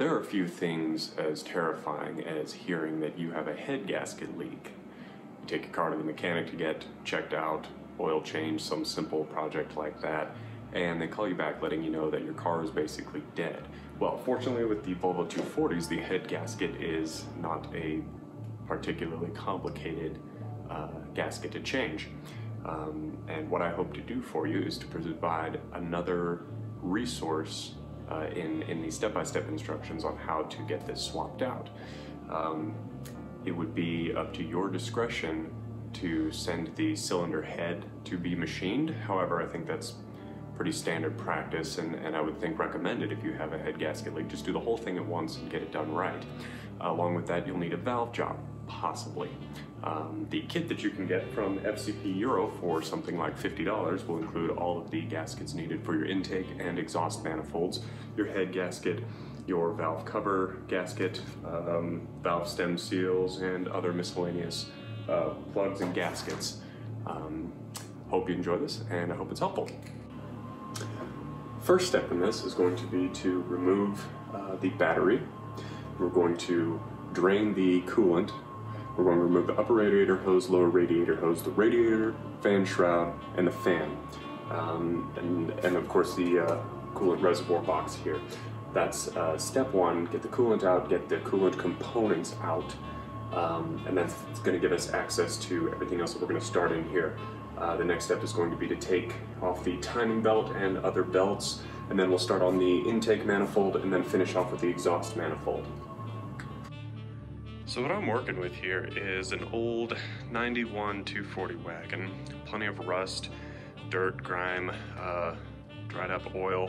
There are few things as terrifying as hearing that you have a head gasket leak. You take your car to the mechanic to get checked out, oil change, some simple project like that, and they call you back letting you know that your car is basically dead. Well, fortunately with the Volvo 240s, the head gasket is not a particularly complicated gasket to change. And what I hope to do for you is to provide another resource in the step-by-step instructions on how to get this swapped out. It would be up to your discretion to send the cylinder head to be machined. However, I think that's pretty standard practice, and I would think recommended if you have a head gasket leak. Just do the whole thing at once and get it done right. Along with that, you'll need a valve job, possibly. The kit that you can get from FCP Euro for something like $50 will include all of the gaskets needed for your intake and exhaust manifolds, your head gasket, your valve cover gasket, valve stem seals, and other miscellaneous plugs and gaskets. Hope you enjoy this, and I hope it's helpful. First step in this is going to be to remove the battery. We're going to drain the coolant. We're going to remove the upper radiator hose, lower radiator hose, the radiator, fan shroud, and the fan. And of course the coolant reservoir box here. That's step one, get the coolant out, get the coolant components out. And that's going to give us access to everything else that we're going to start in here. The next step is going to be to take off the timing belt and other belts, and then we'll start on the intake manifold and then finish off with the exhaust manifold. So what I'm working with here is an old 91 240 wagon, plenty of rust, dirt, grime, dried up oil,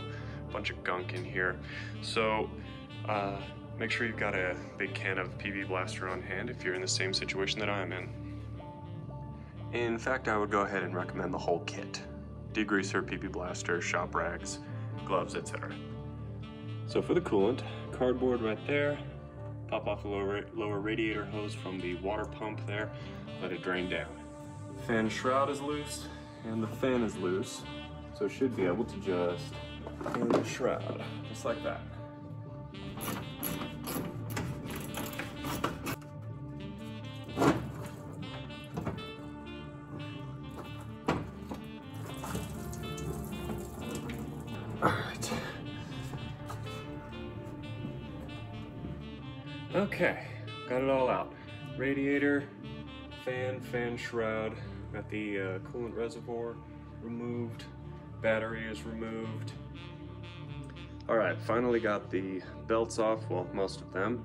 bunch of gunk in here. So make sure you've got a big can of PB Blaster on hand if you're in the same situation that I'm in. In fact, I would go ahead and recommend the whole kit. Degreaser, PB Blaster, shop rags, gloves, etc. So for the coolant, cardboard right there, pop off the lower radiator hose from the water pump there, let it drain down. Fan shroud is loose, and the fan is loose, so should be able to just fan the shroud, just like that. Okay, got it all out. Radiator, fan shroud, got the coolant reservoir removed, battery is removed. All right, finally got the belts off, well, most of them.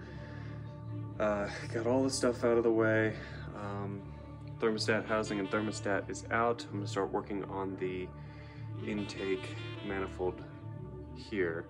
Got all the stuff out of the way. Thermostat housing and thermostat is out. I'm gonna start working on the intake manifold here.